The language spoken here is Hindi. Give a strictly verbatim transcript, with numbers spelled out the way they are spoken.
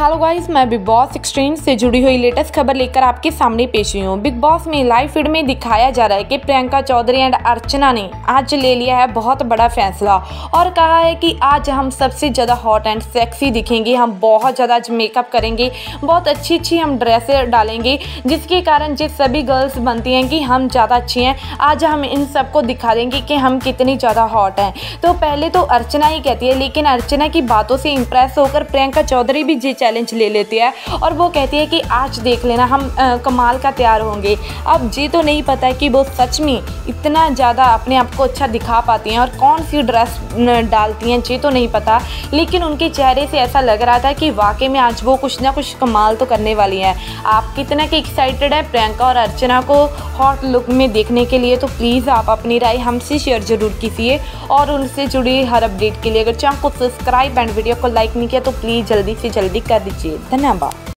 हेलो गाइस, मैं बिग बॉस एक्सट्रीम से जुड़ी हुई लेटेस्ट खबर लेकर आपके सामने पेश हुई हूँ। बिग बॉस में लाइव फीड में दिखाया जा रहा है कि प्रियंका चौधरी एंड अर्चना ने आज ले लिया है बहुत बड़ा फैसला और कहा है कि आज हम सबसे ज़्यादा हॉट एंड सेक्सी दिखेंगे, हम बहुत ज़्यादा आज मेकअप करेंगे, बहुत अच्छी अच्छी हम ड्रेसें डालेंगे, जिसके कारण जिस सभी गर्ल्स बनती हैं कि हम ज़्यादा अच्छी हैं, आज हम इन सबको दिखा देंगे कि हम कितनी ज़्यादा हॉट हैं। तो पहले तो अर्चना ही कहती है, लेकिन अर्चना की बातों से इम्प्रेस होकर प्रियंका चौधरी भी जी चैलेंज ले लेती है और वो कहती है कि आज देख लेना हम आ, कमाल का तैयार होंगे। अब जी तो नहीं पता है कि वो सच में इतना ज़्यादा अपने आप को अच्छा दिखा पाती हैं और कौन सी ड्रेस डालती हैं जी तो नहीं पता, लेकिन उनके चेहरे से ऐसा लग रहा था कि वाकई में आज वो कुछ ना कुछ कमाल तो करने वाली है। आप कितना के एक्साइटेड है प्रियंका और अर्चना को हॉट लुक में देखने के लिए, तो प्लीज़ आप अपनी राय हमसे शेयर ज़रूर कीजिए और उनसे जुड़ी हर अपडेट के लिए अगर चैनल को सब्सक्राइब एंड वीडियो को लाइक नहीं किया तो प्लीज़ जल्दी से जल्दी कर दीजिए। धन्यवाद।